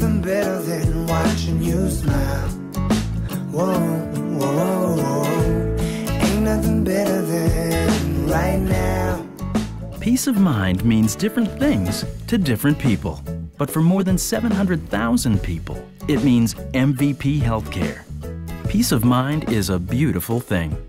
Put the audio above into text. nothing better than watching you smile. Whoa, whoa, whoa. Ain't nothing better than right now. Peace of mind means different things to different people. But for more than 700,000 people, it means MVP Health Care. Peace of mind is a beautiful thing.